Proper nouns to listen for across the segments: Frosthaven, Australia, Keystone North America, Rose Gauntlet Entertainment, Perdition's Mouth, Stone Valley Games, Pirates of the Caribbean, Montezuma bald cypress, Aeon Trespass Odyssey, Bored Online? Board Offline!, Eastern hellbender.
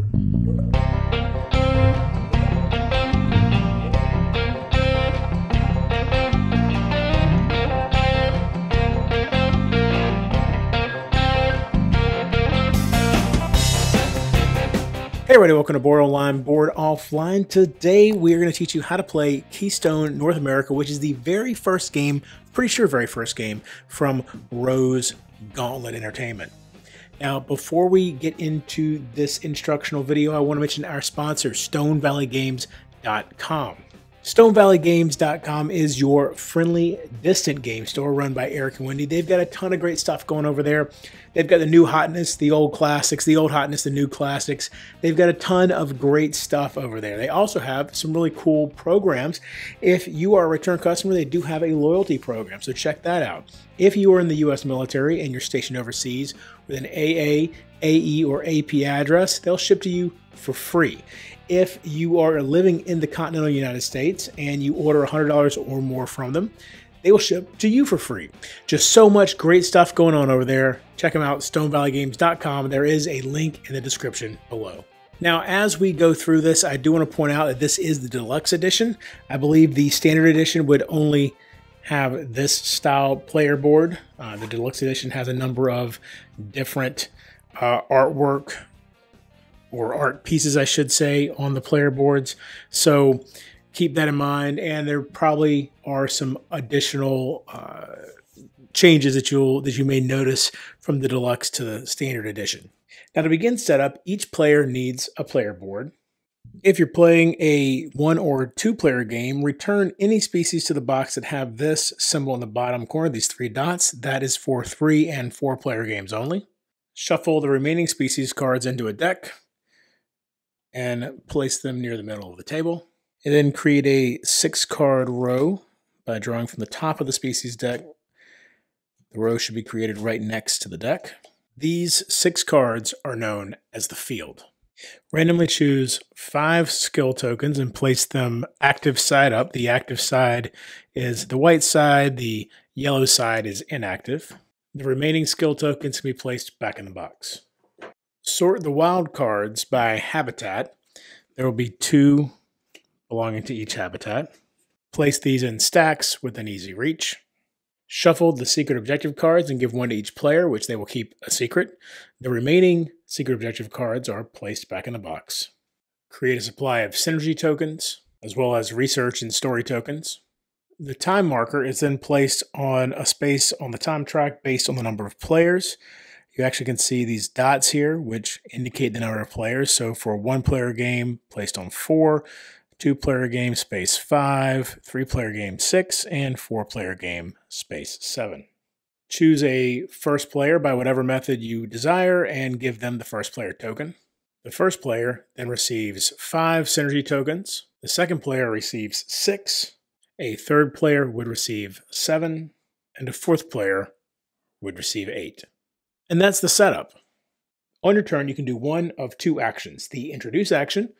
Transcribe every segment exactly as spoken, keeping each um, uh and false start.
Hey everybody, welcome to Board Online, Board Offline. Today we're going to teach you how to play Keystone North America, which is the very first game, pretty sure very first game, from Rose Gauntlet Entertainment. Now, before we get into this instructional video, I want to mention our sponsor, Stone Valley Games dot com. Stone Valley Games dot com is your friendly, distant game store run by Eric and Wendy. They've got a ton of great stuff going over there. They've got the new hotness, the old classics, the old hotness, the new classics. They've got a ton of great stuff over there. They also have some really cool programs. If you are a return customer, they do have a loyalty program, so check that out. If you are in the U S military and you're stationed overseas with an A A, A E, or A P address, they'll ship to you for free. If you are living in the continental United States and you order one hundred dollars or more from them, they will ship to you for free. Just so much great stuff going on over there. Check them out, Stone Valley Games dot com. There is a link in the description below. Now, as we go through this, I do want to point out that this is the deluxe edition. I believe the standard edition would only have this style player board. Uh, the deluxe edition has a number of different uh, artwork or art pieces, I should say, on the player boards. So keep that in mind. And there probably are some additional uh, changes that you'll that you may notice from the deluxe to the standard edition. Now, to begin setup, each player needs a player board. If you're playing a one or two player game, return any species to the box that have this symbol in the bottom corner, these three dots. That is for three and four player games only. Shuffle the remaining species cards into a deck and place them near the middle of the table. And then create a six card row by drawing from the top of the species deck. The row should be created right next to the deck. These six cards are known as the field. Randomly choose five skill tokens and place them active side up. The active side is the white side, the yellow side is inactive. The remaining skill tokens can be placed back in the box. Sort the wild cards by habitat. There will be two belonging to each habitat. Place these in stacks within easy reach. Shuffle the secret objective cards and give one to each player, which they will keep a secret. The remaining secret objective cards are placed back in the box. Create a supply of synergy tokens, as well as research and story tokens. The time marker is then placed on a space on the time track based on the number of players. You actually can see these dots here, which indicate the number of players. So for a one player game, placed on four, two player game, space five, three player game, six, and four player game, space seven. Choose a first player by whatever method you desire and give them the first player token. The first player then receives five synergy tokens. The second player receives six. A third player would receive seven, and a fourth player would receive eight. And that's the setup. On your turn, you can do one of two actions, the introduce action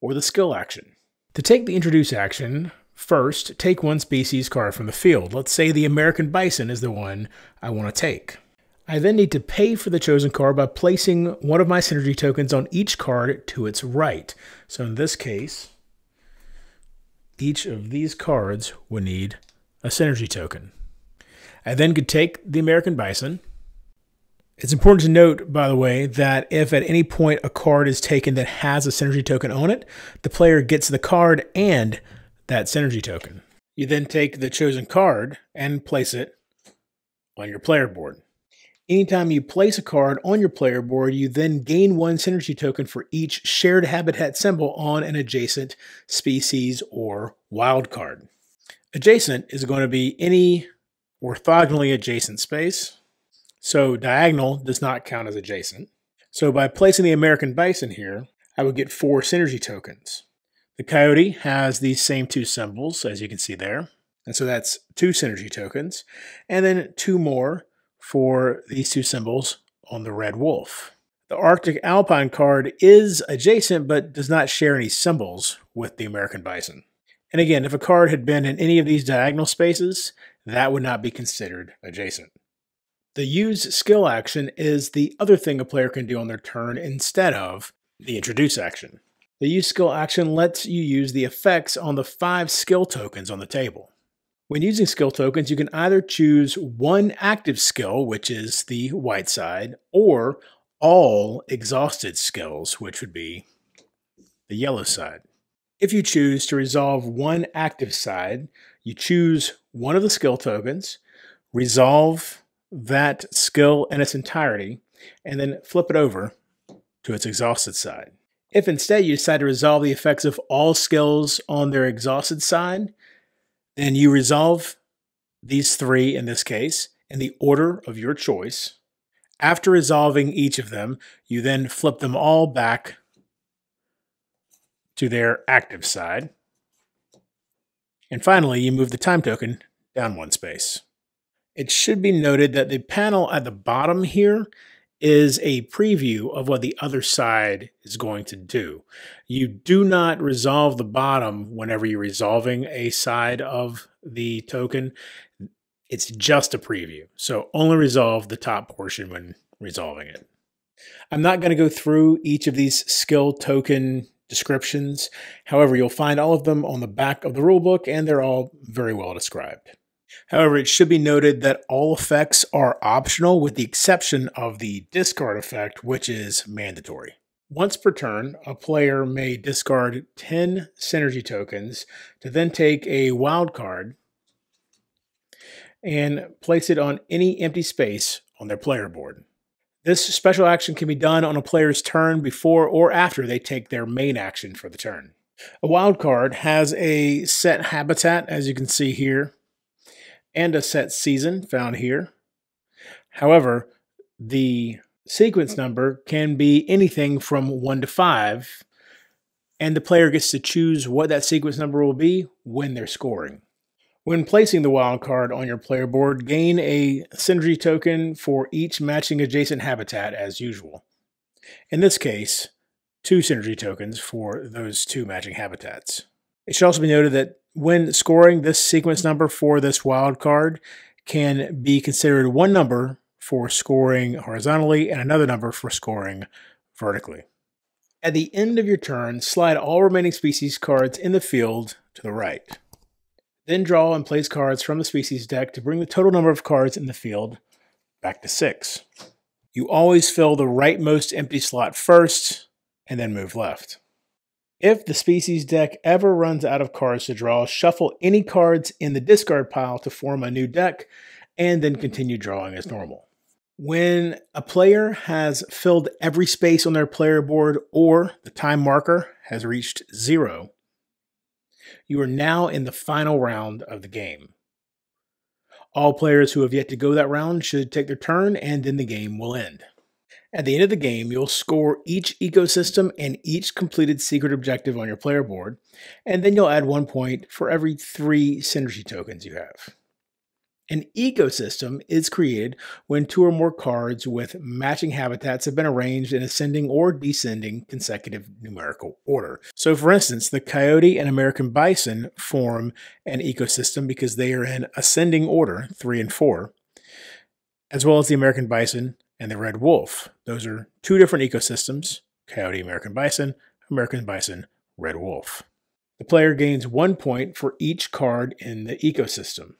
or the skill action. To take the introduce action, first, take one species card from the field. Let's say the American bison is the one I want to take. I then need to pay for the chosen card by placing one of my synergy tokens on each card to its right. So in this case, each of these cards would need a synergy token. I then could take the American bison. It's important to note, by the way, that if at any point a card is taken that has a synergy token on it, the player gets the card and that synergy token. You then take the chosen card and place it on your player board. Anytime you place a card on your player board, you then gain one synergy token for each shared habitat symbol on an adjacent species or wild card. Adjacent is going to be any orthogonally adjacent space, so diagonal does not count as adjacent. So by placing the American bison here, I would get four synergy tokens. The coyote has these same two symbols, as you can see there, and so that's two synergy tokens, and then two more for these two symbols on the red wolf. The Arctic Alpine card is adjacent but does not share any symbols with the American bison. And again, if a card had been in any of these diagonal spaces, that would not be considered adjacent. The use skill action is the other thing a player can do on their turn instead of The Introduce action. The Use Skill action lets you use the effects on the five skill tokens on the table. When using skill tokens, you can either choose one active skill, which is the white side, or all exhausted skills, which would be the yellow side. If you choose to resolve one active side, you choose one of the skill tokens, resolve that skill in its entirety, and then flip it over to its exhausted side. If instead you decide to resolve the effects of all skills on their exhausted side, then you resolve these three in this case in the order of your choice. After resolving each of them, you then flip them all back to their active side. And finally, you move the time token down one space. It should be noted that the panel at the bottom here is a preview of what the other side is going to do. You do not resolve the bottom whenever you're resolving a side of the token. It's just a preview. So only resolve the top portion when resolving it. I'm not going to go through each of these skill token descriptions. However, you'll find all of them on the back of the rulebook, and they're all very well described. However, it should be noted that all effects are optional with the exception of the discard effect, which is mandatory. Once per turn, a player may discard ten synergy tokens to then take a wild card and place it on any empty space on their player board. This special action can be done on a player's turn before or after they take their main action for the turn. A wild card has a set habitat, as you can see here, and a set season found here. However, the sequence number can be anything from one to five, and the player gets to choose what that sequence number will be when they're scoring. When placing the wild card on your player board, gain a synergy token for each matching adjacent habitat as usual. In this case, two synergy tokens for those two matching habitats. It should also be noted that when scoring, this sequence number for this wild card can be considered one number for scoring horizontally and another number for scoring vertically. At the end of your turn, slide all remaining species cards in the field to the right. Then draw and place cards from the species deck to bring the total number of cards in the field back to six. You always fill the rightmost empty slot first and then move left. If the species deck ever runs out of cards to draw, shuffle any cards in the discard pile to form a new deck and then continue drawing as normal. When a player has filled every space on their player board or the time marker has reached zero, you are now in the final round of the game. All players who have yet to go that round should take their turn, and then the game will end. At the end of the game, you'll score each ecosystem and each completed secret objective on your player board, and then you'll add one point for every three synergy tokens you have. An ecosystem is created when two or more cards with matching habitats have been arranged in ascending or descending consecutive numerical order. So for instance, the coyote and American bison form an ecosystem because they are in ascending order, three and four, as well as the American bison and the red wolf. Those are two different ecosystems: coyote, American bison, American bison, red wolf. The player gains one point for each card in the ecosystem.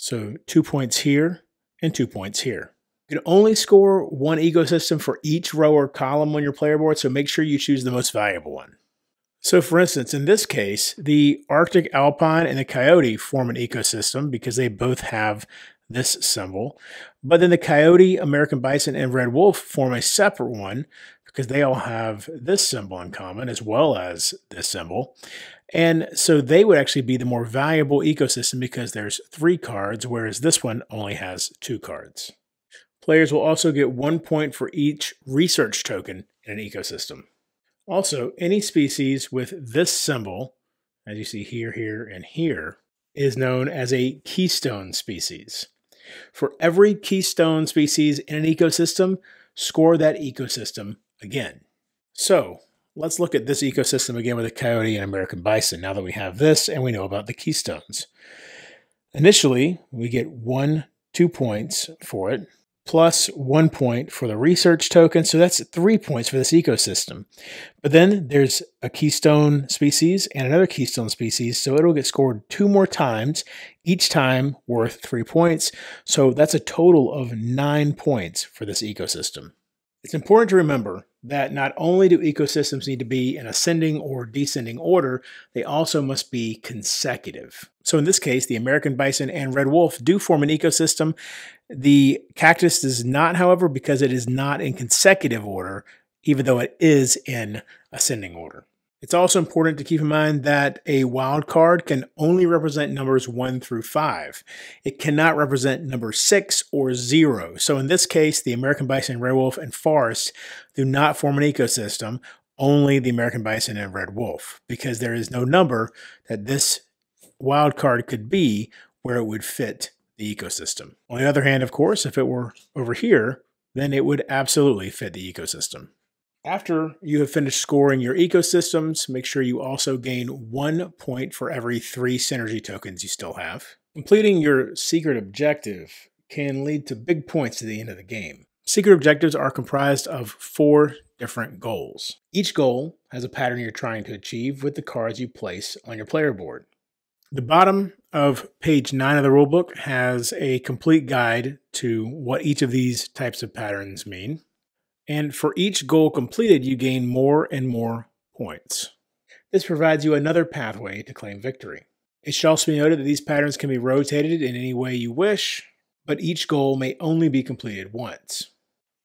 So two points here and two points here. You can only score one ecosystem for each row or column on your player board, so make sure you choose the most valuable one. So for instance, in this case, the Arctic Alpine and the coyote form an ecosystem because they both have this symbol, but then the coyote, American bison, and red wolf form a separate one because they all have this symbol in common as well as this symbol. And so they would actually be the more valuable ecosystem because there's three cards, whereas this one only has two cards. Players will also get one point for each research token in an ecosystem. Also, any species with this symbol, as you see here, here, and here, is known as a keystone species. For every keystone species in an ecosystem, score that ecosystem again. So let's look at this ecosystem again with a coyote and American bison now that we have this and we know about the keystones. Initially, we get one, two points for it. plus one point for the research token. So that's three points for this ecosystem. But then there's a keystone species and another keystone species. So it'll get scored two more times, each time worth three points. So that's a total of nine points for this ecosystem. It's important to remember that not only do ecosystems need to be in ascending or descending order, they also must be consecutive. So in this case, the American bison and red wolf do form an ecosystem. The cactus does not, however, because it is not in consecutive order, even though it is in ascending order. It's also important to keep in mind that a wild card can only represent numbers one through five. It cannot represent number six or zero. So in this case, the American bison, red wolf, and forest do not form an ecosystem, only the American bison and red wolf, because there is no number that this wild card could be where it would fit the ecosystem. On the other hand, of course, if it were over here, then it would absolutely fit the ecosystem. After you have finished scoring your ecosystems, make sure you also gain one point for every three synergy tokens you still have. Completing your secret objective can lead to big points at the end of the game. Secret objectives are comprised of four different goals. Each goal has a pattern you're trying to achieve with the cards you place on your player board. The bottom of page nine of the rulebook has a complete guide to what each of these types of patterns mean. And for each goal completed, you gain more and more points. This provides you another pathway to claim victory. It should also be noted that these patterns can be rotated in any way you wish, but each goal may only be completed once.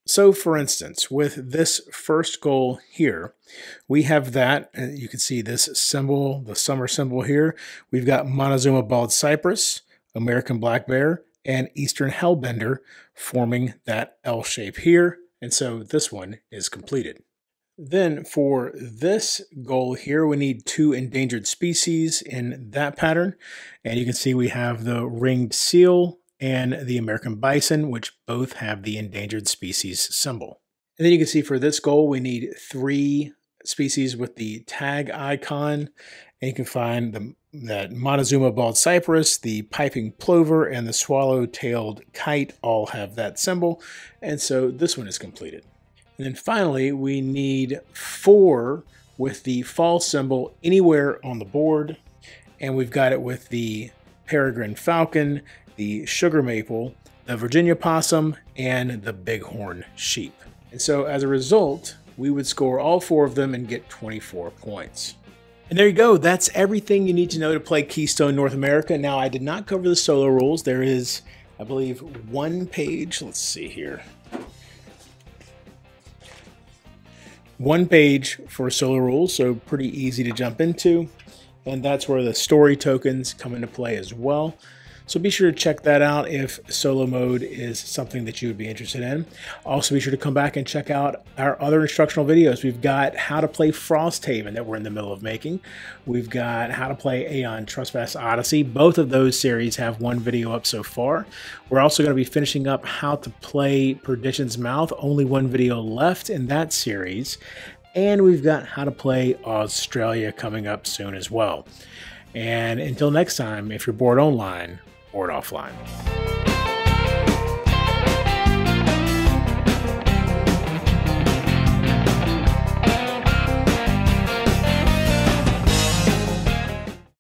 So for instance, with this first goal here, we have that, and you can see this symbol, the summer symbol here. We've got Montezuma bald cypress, American black bear, and Eastern hellbender forming that L shape here. And so this one is completed. Then for this goal here, we need two endangered species in that pattern. And you can see we have the ringed seal and the American bison, which both have the endangered species symbol. And then you can see for this goal, we need three species with the tag icon. And you can find the, that Montezuma bald cypress, the piping plover, and the swallow-tailed kite all have that symbol. And so this one is completed. And then finally, we need four with the fall symbol anywhere on the board. And we've got it with the peregrine falcon, the sugar maple, the Virginia possum, and the bighorn sheep. And so as a result, we would score all four of them and get twenty-four points. And there you go. That's everything you need to know to play Keystone North America. Now, I did not cover the solo rules. There is, I believe, one page. Let's see here. One page for solo rules, so pretty easy to jump into. And that's where the story tokens come into play as well. So be sure to check that out if solo mode is something that you would be interested in. Also, be sure to come back and check out our other instructional videos. We've got how to play Frosthaven that we're in the middle of making. We've got how to play Aeon Trespass Odyssey. Both of those series have one video up so far. We're also going to be finishing up how to play Perdition's Mouth. Only one video left in that series. And we've got how to play Australia coming up soon as well. And until next time, if you're bored online, board offline.